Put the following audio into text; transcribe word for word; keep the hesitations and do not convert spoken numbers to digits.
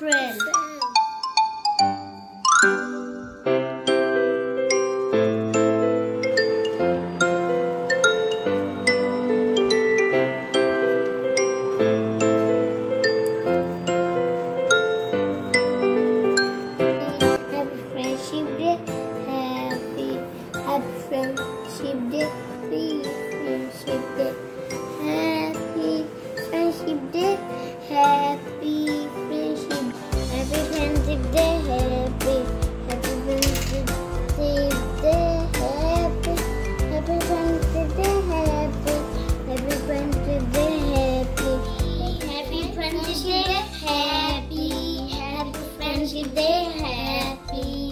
children. Happy Friendship Day. Happy, happy Friendship Day. Happy Friendship Day. Happy Friendship Day. Happy Friendship. Happy Friendship Day. Happy, happy Friendship Day. Happy, happy Friendship Day. Happy, happy Friendship Day. Happy, happy Friendship Day. Happy, happy Friendship Day. Happy.